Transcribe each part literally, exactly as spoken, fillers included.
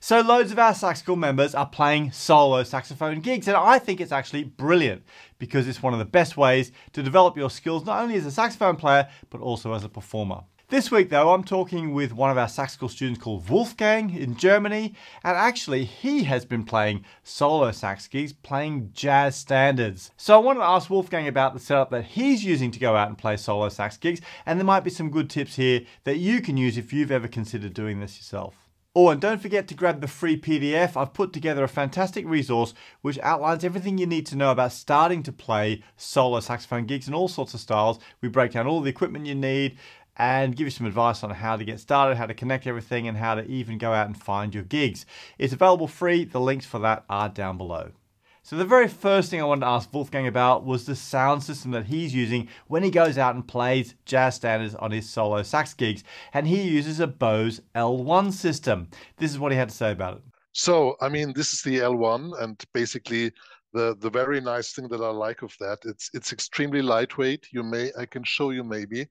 So loads of our sax school members are playing solo saxophone gigs, and I think it's actually brilliant because it's one of the best ways to develop your skills not only as a saxophone player but also as a performer. This week though, I'm talking with one of our sax school students called Wolfgang in Germany, and actually he has been playing solo sax gigs, playing jazz standards. So I wanted to ask Wolfgang about the setup that he's using to go out and play solo sax gigs, and there might be some good tips here that you can use if you've ever considered doing this yourself. Oh, and don't forget to grab the free P D F. I've put together a fantastic resource which outlines everything you need to know about starting to play solo saxophone gigs in all sorts of styles. We break down all the equipment you need and give you some advice on how to get started, how to connect everything, and how to even go out and find your gigs. It's available free. The links for that are down below. So the very first thing I wanted to ask Wolfgang about was the sound system that he's using when he goes out and plays jazz standards on his solo sax gigs, and he uses a Bose L one system. This is what he had to say about it. So, I mean, this is the L one, and basically the, the very nice thing that I like of that, it's it's extremely lightweight. You may, I can show you maybe.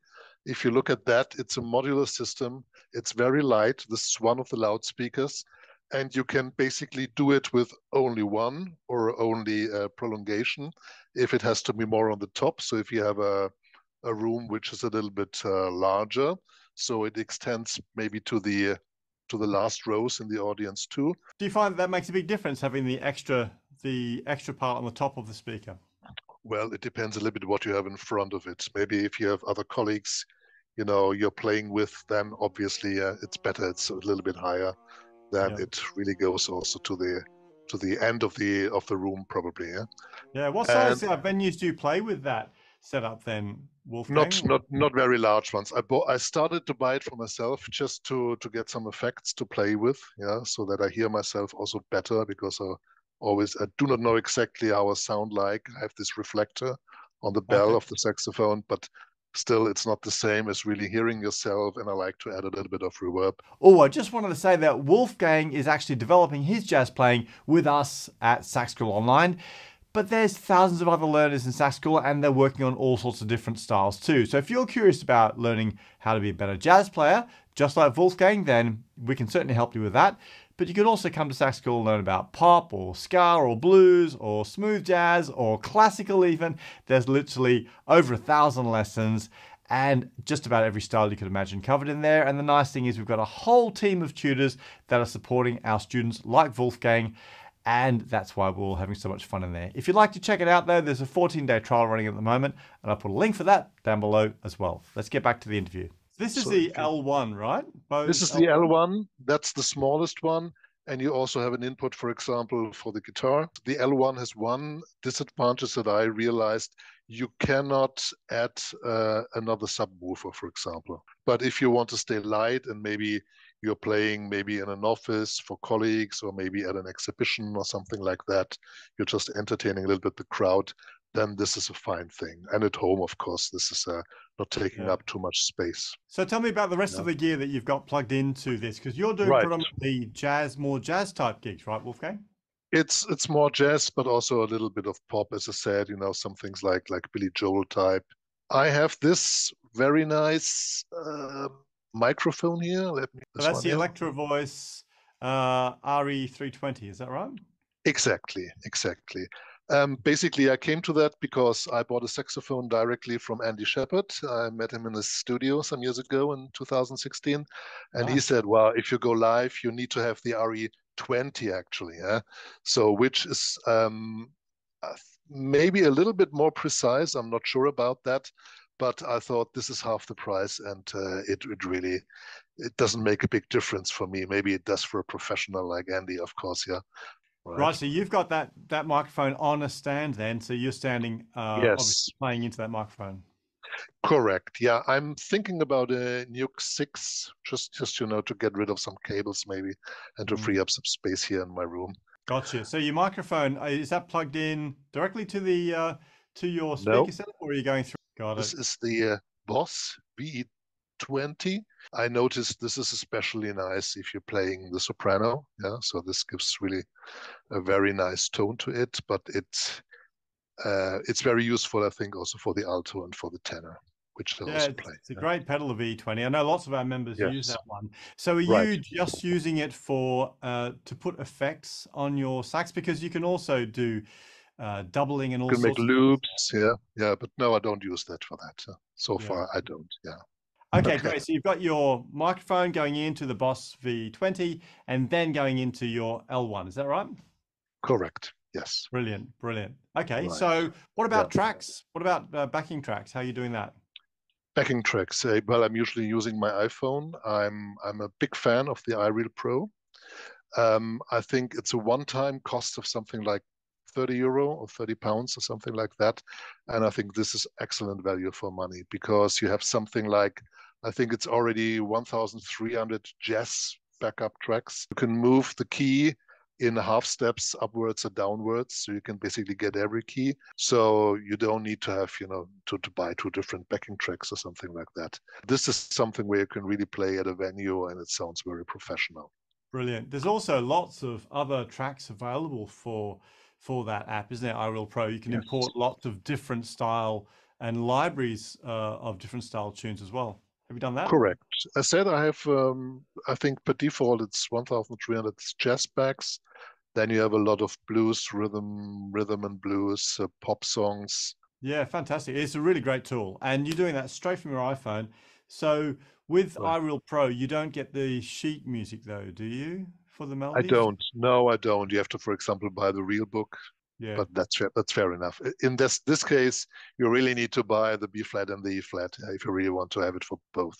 If you look at that, it's a modular system. It's very light. This is one of the loudspeakers. And you can basically do it with only one or only a prolongation if it has to be more on the top. So if you have a, a room which is a little bit uh, larger, so it extends maybe to the to the last rows in the audience too. Do you find that makes a big difference having the extra the extra part on the top of the speaker? Well, it depends a little bit what you have in front of it. Maybe if you have other colleagues, you know, you're playing with, then obviously uh, it's better. It's a little bit higher. Then yeah. It really goes also to the to the end of the of the room probably. Yeah. Yeah. What size and, uh, venues do you play with that setup then, Wolfgang? Not not not very large ones. I bought. I started to buy it for myself just to to get some effects to play with. Yeah, so that I hear myself also better, because I always I do not know exactly how I sound like. I have this reflector on the bell okay. of the saxophone, but still, it's not the same as really hearing yourself, and I like to add a little bit of reverb. Oh, I just wanted to say that Wolfgang is actually developing his jazz playing with us at Sax School Online, but there's thousands of other learners in Sax School, and they're working on all sorts of different styles too. So if you're curious about learning how to be a better jazz player, just like Wolfgang, then we can certainly help you with that. But you can also come to Sax School and learn about pop or ska or blues or smooth jazz or classical even. There's literally over a thousand lessons and just about every style you could imagine covered in there. And the nice thing is we've got a whole team of tutors that are supporting our students like Wolfgang, and that's why we're all having so much fun in there. If you'd like to check it out though, there's a fourteen day trial running at the moment, and I'll put a link for that down below as well. Let's get back to the interview. This is so, the L one, right? Bose this is L one. The L one. That's the smallest one. And you also have an input, for example, for the guitar. The L one has one disadvantage that I realized. You cannot add uh, another subwoofer, for example. But if you want to stay light and maybe you're playing maybe in an office for colleagues or maybe at an exhibition or something like that, you're just entertaining a little bit the crowd, then this is a fine thing. And at home, of course, this is uh, not taking yeah. up too much space. So tell me about the rest yeah. of the gear that you've got plugged into this, because you're doing right. predominantly jazz, more jazz type gigs, right, Wolfgang? It's it's more jazz, but also a little bit of pop, as I said, you know, some things like, like Billy Joel type. I have this very nice uh, microphone here. Let me. So that's the here. Electro Voice uh, R E three twenty, is that right? Exactly, exactly. Um, basically, I came to that because I bought a saxophone directly from Andy Shepherd. I met him in his studio some years ago in two thousand sixteen. And wow. he said, well, if you go live, you need to have the R E twenty, actually. Yeah? So, which is um, maybe a little bit more precise. I'm not sure about that. But I thought this is half the price, and uh, it, it really it doesn't make a big difference for me. Maybe it does for a professional like Andy, of course, yeah. Right. Right, so you've got that that microphone on a stand then, so you're standing uh yes. obviously playing into that microphone. Correct, yeah. I'm thinking about a Nuke six, just just you know, to get rid of some cables maybe and to mm. free up some space here in my room. Gotcha. So your microphone, is that plugged in directly to the uh to your speaker no. setup, or are you going through? Got this it. Is the uh, Boss B E twenty. I noticed this is especially nice if you're playing the soprano, yeah, so this gives really a very nice tone to it, but it's uh it's very useful, I think, also for the alto and for the tenor. which allows yeah, play. It's a yeah. great pedal, the V twenty. I know lots of our members yes. use that one. So are right. you just using it for uh, to put effects on your sax? Because you can also do uh, doubling and all sorts. You can make loops, yeah, yeah. But no, I don't use that for that. So yeah. far, I don't, yeah. Okay, okay, great. So you've got your microphone going into the Boss V twenty and then going into your L one. Is that right? Correct. Yes. Brilliant. Brilliant. Okay. Right. So what about yeah. tracks? What about uh, backing tracks? How are you doing that? Backing tracks. Uh, well, I'm usually using my iPhone. I'm I'm a big fan of the iReal Pro. Um, I think it's a one-time cost of something like thirty euro or thirty pounds or something like that. And I think this is excellent value for money because you have something like, I think it's already one thousand three hundred jazz backup tracks. You can move the key in half steps upwards or downwards. So you can basically get every key. So you don't need to have, you know, to, to buy two different backing tracks or something like that. This is something where you can really play at a venue and it sounds very professional. Brilliant. There's also lots of other tracks available for for that app, isn't it? iReal Pro. You can yes. import lots of different style and libraries uh, of different style tunes as well. Have you done that? Correct. I said I have, um, I think per default, it's one thousand three hundred jazz backs. Then you have a lot of blues, rhythm, rhythm and blues, uh, pop songs. Yeah, fantastic. It's a really great tool. And you're doing that straight from your iPhone. So with right. iReal Pro, you don't get the sheet music though, do you? For the melodies? I don't. No, I don't. You have to, for example, buy the real book. Yeah. But that's that's fair enough. In this this case, you really need to buy the B flat and the E flat if you really want to have it for both.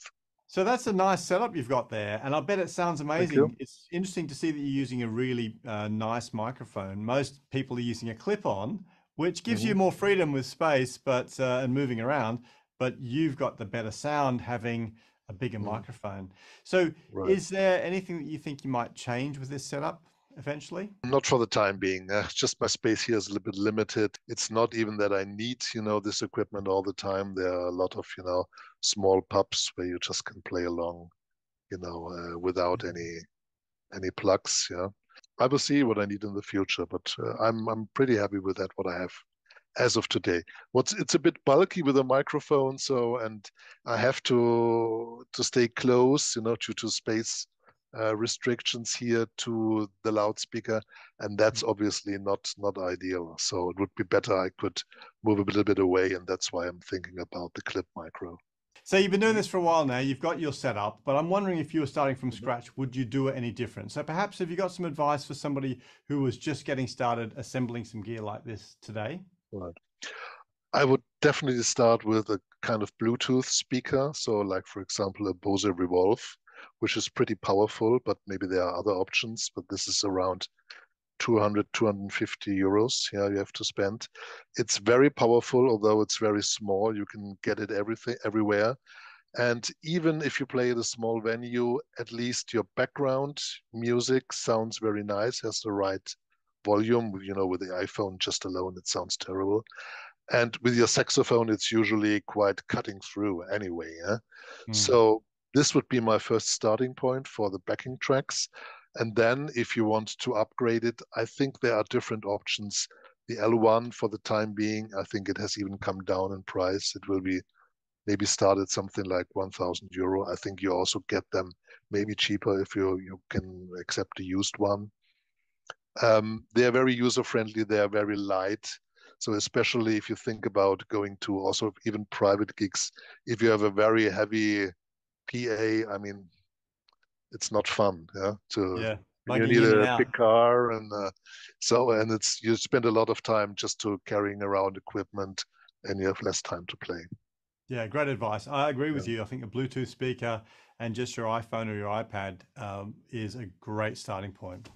So that's a nice setup you've got there, and I bet it sounds amazing. It's interesting to see that you're using a really uh, nice microphone. Most people are using a clip-on, which gives mm-hmm. you more freedom with space, but uh, and moving around. But you've got the better sound having a bigger mm. microphone. So right. is there anything that you think you might change with this setup eventually? Not for the time being. Uh, just my space here is a little bit limited. It's not even that I need, you know, this equipment all the time. There are a lot of, you know, small pubs where you just can play along, you know, uh, without any any plugs. Yeah, I will see what I need in the future, but uh, I'm I'm pretty happy with that, what I have as of today. What's it's a bit bulky with a microphone, so and I have to to stay close, you know, due to space uh, restrictions here to the loudspeaker, and that's obviously not not ideal. So it would be better I could move a little bit away, and that's why I'm thinking about the clip micro. So you've been doing this for a while now. You've got your setup, but I'm wondering if you were starting from scratch, would you do it any different? So perhaps have you got some advice for somebody who was just getting started assembling some gear like this today? Right. I would definitely start with a kind of Bluetooth speaker. So like, for example, a Bose Revolve, which is pretty powerful, but maybe there are other options. But this is around two hundred, two hundred fifty euros. Yeah, you have to spend. It's very powerful, although it's very small. You can get it everything everywhere. And even if you play at a small venue, at least your background music sounds very nice, has the right volume. You know, with the iPhone just alone, it sounds terrible. And with your saxophone, it's usually quite cutting through anyway. Yeah? Mm. So this would be my first starting point for the backing tracks. And then if you want to upgrade it, I think there are different options. The L one for the time being, I think it has even come down in price. It will be maybe started something like one thousand euro. I think you also get them maybe cheaper if you, you can accept a used one. Um, they are very user-friendly, they are very light. So especially if you think about going to also even private gigs, if you have a very heavy P A, I mean, it's not fun. Yeah, to, yeah. Like you need a big car. And uh, so, and it's you spend a lot of time just to carrying around equipment and you have less time to play. Yeah, great advice. I agree with yeah. you. I think a Bluetooth speaker and just your iPhone or your iPad um, is a great starting point.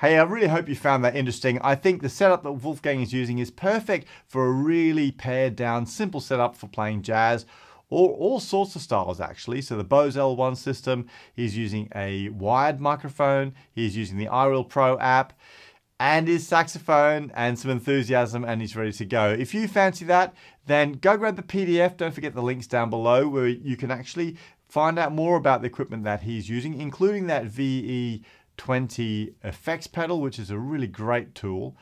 Hey, I really hope you found that interesting. I think the setup that Wolfgang is using is perfect for a really pared down, simple setup for playing jazz or all sorts of styles actually. So the Bose L one system, he's using a wired microphone, he's using the iReal Pro app and his saxophone and some enthusiasm, and he's ready to go. If you fancy that, then go grab the P D F. Don't forget the links down below where you can actually find out more about the equipment that he's using, including that V E twenty effects pedal, which is a really great tool.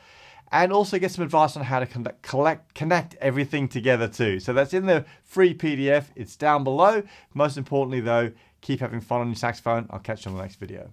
and also get some advice on how to conduct, collect, connect everything together too. So that's in the free P D F, it's down below. Most importantly though, keep having fun on your saxophone. I'll catch you on the next video.